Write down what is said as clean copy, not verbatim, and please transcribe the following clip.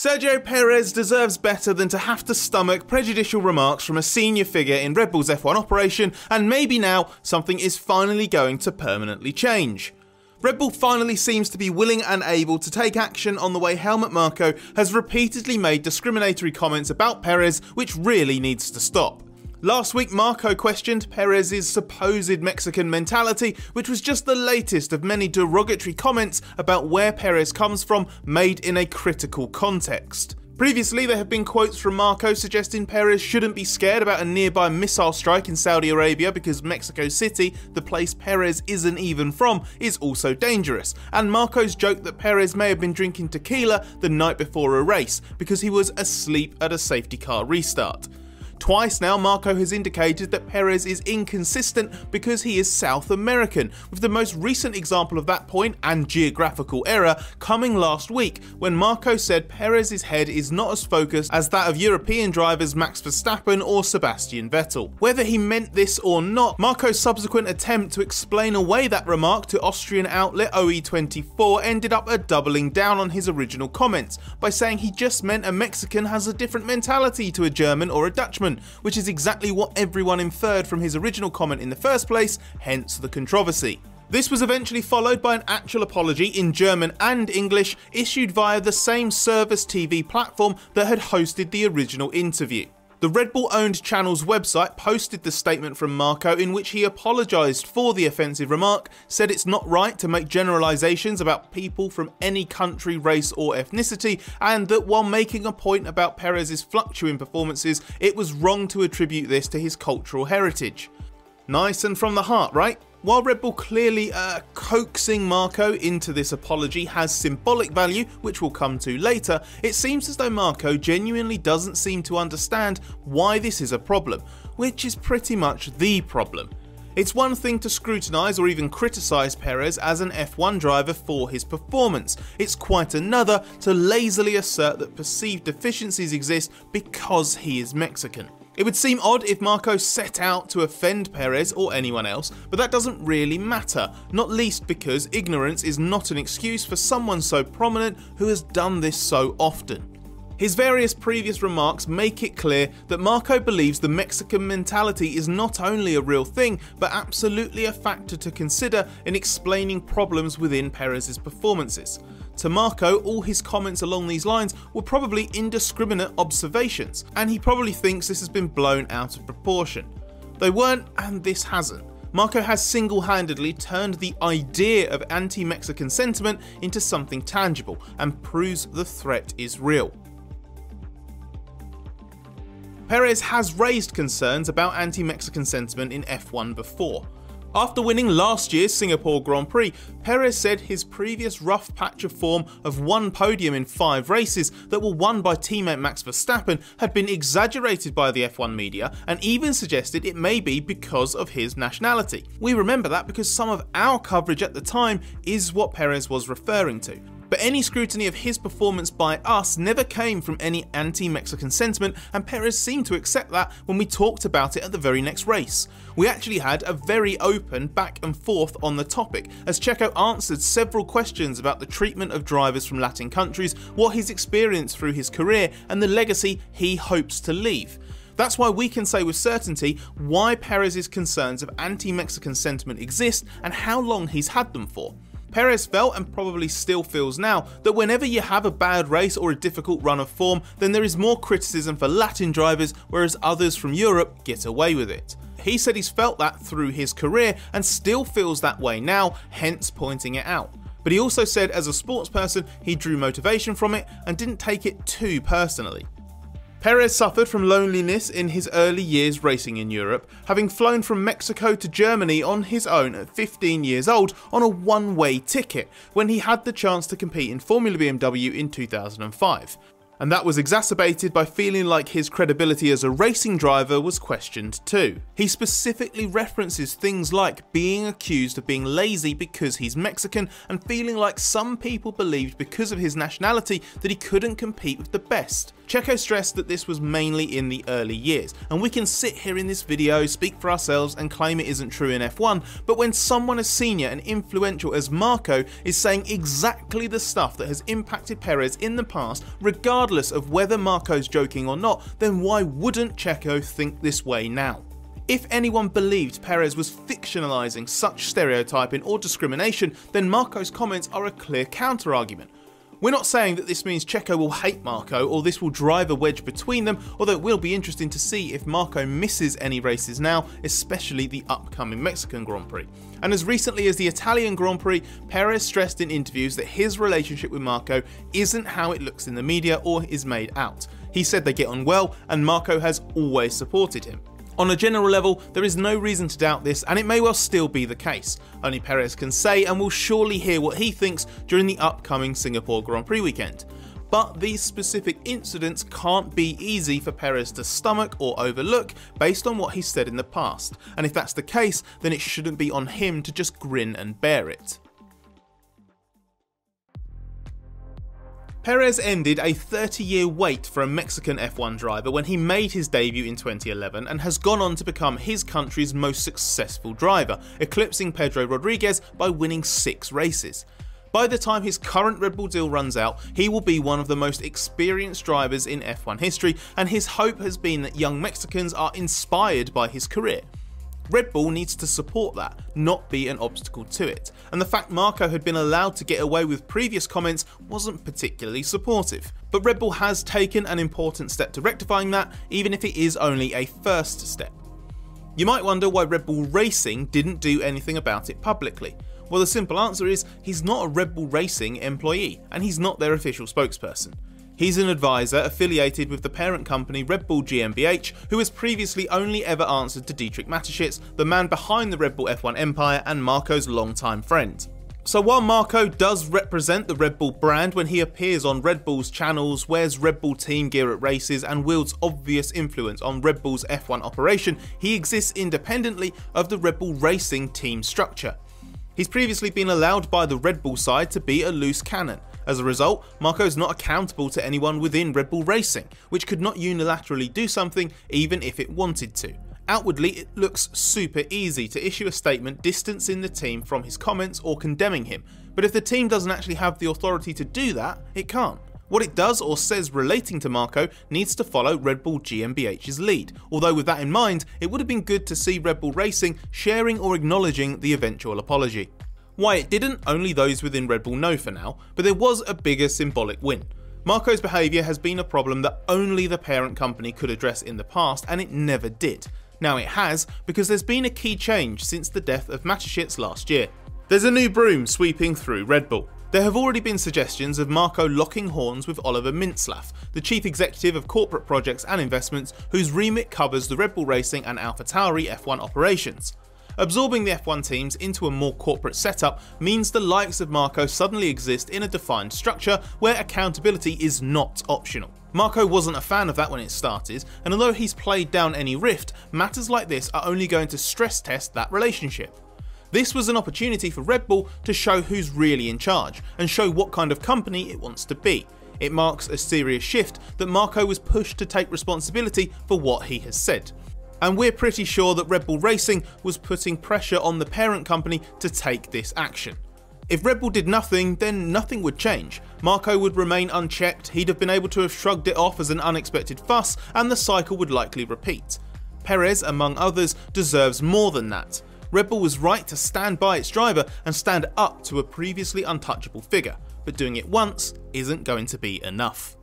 Sergio Perez deserves better than to have to stomach prejudicial remarks from a senior figure in Red Bull's F1 operation, and maybe now something is finally going to permanently change. Red Bull finally seems to be willing and able to take action on the way Helmut Marko has repeatedly made discriminatory comments about Perez, which really needs to stop. Last week, Marko questioned Perez's supposed Mexican mentality, which was just the latest of many derogatory comments about where Perez comes from, made in a critical context. Previously, there have been quotes from Marko suggesting Perez shouldn't be scared about a nearby missile strike in Saudi Arabia because Mexico City, the place Perez isn't even from, is also dangerous, and Marko's joke that Perez may have been drinking tequila the night before a race because he was asleep at a safety car restart. Twice now, Marko has indicated that Perez is inconsistent because he is South American, with the most recent example of that point and geographical error coming last week when Marko said Perez's head is not as focused as that of European drivers Max Verstappen or Sebastian Vettel. Whether he meant this or not, Marko's subsequent attempt to explain away that remark to Austrian outlet OE24 ended up a doubling down on his original comments by saying he just meant a Mexican has a different mentality to a German or a Dutchman, which is exactly what everyone inferred from his original comment in the first place, hence the controversy. This was eventually followed by an actual apology in German and English, issued via the same service TV platform that had hosted the original interview. The Red Bull-owned channel's website posted the statement from Marko in which he apologised for the offensive remark, said it's not right to make generalisations about people from any country, race or ethnicity, and that while making a point about Perez's fluctuating performances, it was wrong to attribute this to his cultural heritage. Nice and from the heart, right? While Red Bull clearly coaxing Marko into this apology has symbolic value, which we'll come to later, it seems as though Marko genuinely doesn't seem to understand why this is a problem, which is pretty much the problem. It's one thing to scrutinise or even criticise Perez as an F1 driver for his performance, it's quite another to lazily assert that perceived deficiencies exist because he is Mexican. It would seem odd if Marko set out to offend Perez or anyone else, but that doesn't really matter, not least because ignorance is not an excuse for someone so prominent who has done this so often. His various previous remarks make it clear that Marko believes the Mexican mentality is not only a real thing, but absolutely a factor to consider in explaining problems within Perez's performances. To Marko, all his comments along these lines were probably indiscriminate observations, and he probably thinks this has been blown out of proportion. They weren't, and this hasn't. Marko has single-handedly turned the idea of anti-Mexican sentiment into something tangible, and proves the threat is real. Perez has raised concerns about anti-Mexican sentiment in F1 before. After winning last year's Singapore Grand Prix, Perez said his previous rough patch of form of one podium in 5 races that were won by teammate Max Verstappen had been exaggerated by the F1 media, and even suggested it may be because of his nationality. We remember that because some of our coverage at the time is what Perez was referring to. But any scrutiny of his performance by us never came from any anti-Mexican sentiment, and Perez seemed to accept that when we talked about it at the very next race. We actually had a very open back and forth on the topic, as Checo answered several questions about the treatment of drivers from Latin countries, what he's experienced through his career, and the legacy he hopes to leave. That's why we can say with certainty why Perez's concerns of anti-Mexican sentiment exist and how long he's had them for. Perez felt, and probably still feels now, that whenever you have a bad race or a difficult run of form, then there is more criticism for Latin drivers, whereas others from Europe get away with it. He said he's felt that through his career and still feels that way now, hence pointing it out. But he also said as a sports person, he drew motivation from it and didn't take it too personally. Perez suffered from loneliness in his early years racing in Europe, having flown from Mexico to Germany on his own at 15 years old on a one-way ticket when he had the chance to compete in Formula BMW in 2005. And that was exacerbated by feeling like his credibility as a racing driver was questioned too. He specifically references things like being accused of being lazy because he's Mexican, and feeling like some people believed because of his nationality that he couldn't compete with the best. Checo stressed that this was mainly in the early years, and we can sit here in this video, speak for ourselves and claim it isn't true in F1, but when someone as senior and influential as Marko is saying exactly the stuff that has impacted Perez in the past, regardless regardless of whether Marko's joking or not, then why wouldn't Checo think this way now? If anyone believed Perez was fictionalizing such stereotyping or discrimination, then Marko's comments are a clear counter-argument. We're not saying that this means Checo will hate Marko or this will drive a wedge between them, although it will be interesting to see if Marko misses any races now, especially the upcoming Mexican Grand Prix. And as recently as the Italian Grand Prix, Perez stressed in interviews that his relationship with Marko isn't how it looks in the media or is made out. He said they get on well and Marko has always supported him. On a general level, there is no reason to doubt this, and it may well still be the case. Only Perez can say, and we'll surely hear what he thinks during the upcoming Singapore Grand Prix weekend. But these specific incidents can't be easy for Perez to stomach or overlook based on what he's said in the past, and if that's the case, then it shouldn't be on him to just grin and bear it. Perez ended a 30-year wait for a Mexican F1 driver when he made his debut in 2011 and has gone on to become his country's most successful driver, eclipsing Pedro Rodriguez by winning 6 races. By the time his current Red Bull deal runs out, he will be one of the most experienced drivers in F1 history, and his hope has been that young Mexicans are inspired by his career. Red Bull needs to support that, not be an obstacle to it, and the fact Marko had been allowed to get away with previous comments wasn't particularly supportive. But Red Bull has taken an important step to rectifying that, even if it is only a first step. You might wonder why Red Bull Racing didn't do anything about it publicly. Well, the simple answer is he's not a Red Bull Racing employee, and he's not their official spokesperson. He's an advisor affiliated with the parent company Red Bull GmbH, who has previously only ever answered to Dietrich Mateschitz, the man behind the Red Bull F1 empire and Marko's longtime friend. So while Marko does represent the Red Bull brand when he appears on Red Bull's channels, wears Red Bull team gear at races and wields obvious influence on Red Bull's F1 operation, he exists independently of the Red Bull Racing team structure. He's previously been allowed by the Red Bull side to be a loose cannon. As a result, Marko's not accountable to anyone within Red Bull Racing, which could not unilaterally do something even if it wanted to. Outwardly, it looks super easy to issue a statement distancing the team from his comments or condemning him, but if the team doesn't actually have the authority to do that, it can't. What it does or says relating to Marko needs to follow Red Bull GmbH's lead, although with that in mind, it would have been good to see Red Bull Racing sharing or acknowledging the eventual apology. Why it didn't, only those within Red Bull know for now, but there was a bigger symbolic win. Marko's behaviour has been a problem that only the parent company could address in the past, and it never did. Now it has, because there's been a key change since the death of Mateschitz last year. There's a new broom sweeping through Red Bull. There have already been suggestions of Marko locking horns with Oliver Mintzlaff, the chief executive of corporate projects and investments, whose remit covers the Red Bull Racing and AlphaTauri F1 operations. Absorbing the F1 teams into a more corporate setup means the likes of Marko suddenly exist in a defined structure where accountability is not optional. Marko wasn't a fan of that when it started, and although he's played down any rift, matters like this are only going to stress test that relationship. This was an opportunity for Red Bull to show who's really in charge and show what kind of company it wants to be. It marks a serious shift that Marko was pushed to take responsibility for what he has said. And we're pretty sure that Red Bull Racing was putting pressure on the parent company to take this action. If Red Bull did nothing, then nothing would change. Marko would remain unchecked, he'd have been able to have shrugged it off as an unexpected fuss, and the cycle would likely repeat. Perez, among others, deserves more than that. Red Bull was right to stand by its driver and stand up to a previously untouchable figure, but doing it once isn't going to be enough.